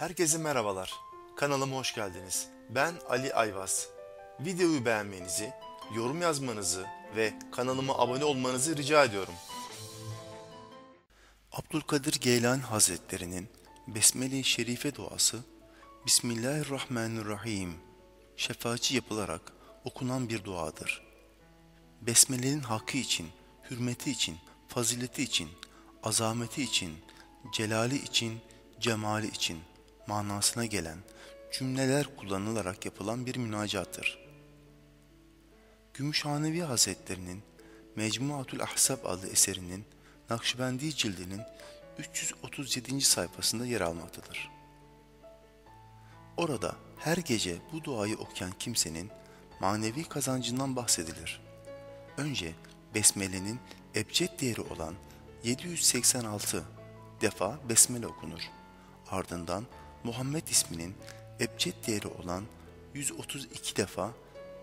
Herkese merhabalar, kanalıma hoş geldiniz. Ben Ali Ayvaz. Videoyu beğenmenizi, yorum yazmanızı ve kanalıma abone olmanızı rica ediyorum. Abdülkadir Geylani Hazretleri'nin Besmele-i Şerife Duası, Bismillahirrahmanirrahim, şefaatçi yapılarak okunan bir duadır. Besmele'nin hakkı için, hürmeti için, fazileti için, azameti için, celali için, cemali için manasına gelen cümleler kullanılarak yapılan bir münacattır. Gümüşhanevi Hazretlerinin Mecmuatu'l-Ahzab adlı eserinin Nakşibendi cildinin 337. sayfasında yer almaktadır. Orada her gece bu duayı okuyan kimsenin manevi kazancından bahsedilir. Önce Besmele'nin ebced değeri olan 786 defa Besmele okunur. Ardından Muhammed isminin ebced değeri olan 132 defa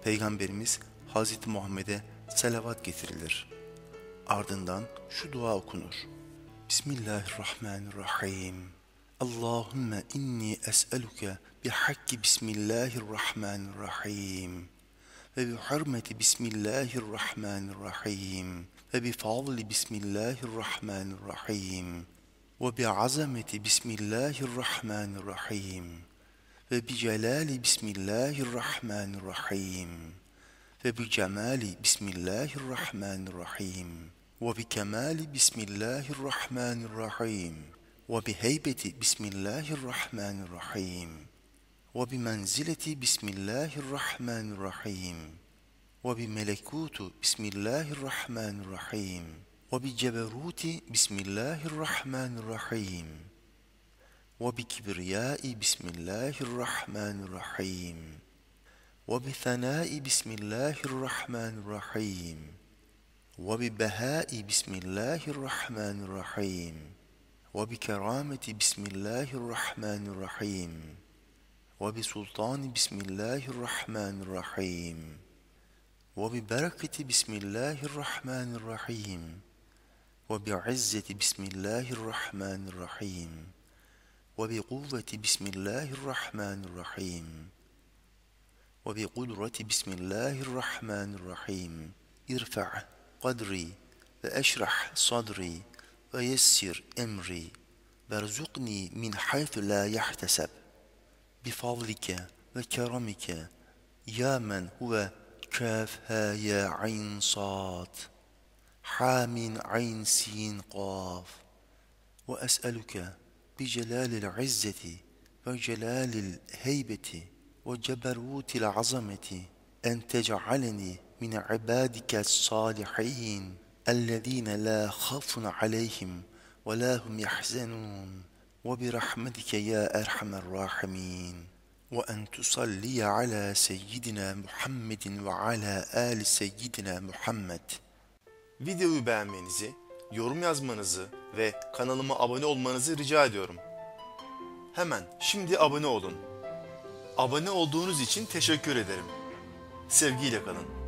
Peygamberimiz Hazreti Muhammed'e salavat getirilir. Ardından şu dua okunur. Bismillahirrahmanirrahim. Allahümme inni es'eluke bihakki Bismillahirrahmanirrahim. Ve bihurmeti Bismillahirrahmanirrahim. Ve bifadli Bismillahirrahmanirrahim. Ve bi'azameti Bismillahirrahmanirrahim. Ve bi'celali Bismillahirrahmanirrahim. Ve bi'cemali Bismillahirrahmanirrahim. Ve bi'kemali Bismillahirrahmanirrahim. Ve bi'heybeti Bismillahirrahmanirrahim. Ve bi'menzileti Bismillahirrahmanirrahim. Ve bi'melekutu Bismillahirrahmanirrahim. وَبِجَبَرُوتِ بِسْمِ اللّٰهِ الرَّحْمَنِ الرَّحِيمِ وَبِكِبْرِيَاءِ بِسْمِ اللّٰهِ الرَّحْمَنِ الرَّحِيمِ وَبِثَنَاءِ بِسْمِ اللّٰهِ الرَّحْمَنِ الرَّحِيمِ وَبِبَهَاءِ بِسْمِ اللّٰهِ الرَّحْمَنِ الرَّحِيمِ وَبِكَرَامَةِ بِسْمِ اللّٰهِ الرَّحْمَنِ الرَّحِيمِ وَبِسُلْطَانِ بِسْمِ اللّٰهِ الرَّحْمَنِ الرَّحِيمِ وَبِبَرَكَةِ بِسْمِ اللّٰهِ الرَّحْمَنِ الرَّحِيمِ وبعزة بسم الله الرحمن الرحيم وبقوة بسم الله الرحمن الرحيم وبقدرة بسم الله الرحمن الرحيم ارفع قدري واشرح صدري ويسر أمري وارزقني من حيث لا يحتسب بفضلك وكرمك يا من هو كافها يا عين صاد حامٍ عين سين قاف وأسألك بجلال العزة وجلال الهيبة وجبروت العظمة أن تجعلني من عبادك الصالحين الذين لا خوف عليهم ولا هم يحزنون وبرحمتك يا أرحم الراحمين وأن تصلي على سيدنا محمد وعلى آل سيدنا محمد. Videoyu beğenmenizi, yorum yazmanızı ve kanalıma abone olmanızı rica ediyorum. Hemen şimdi abone olun. Abone olduğunuz için teşekkür ederim. Sevgiyle kalın.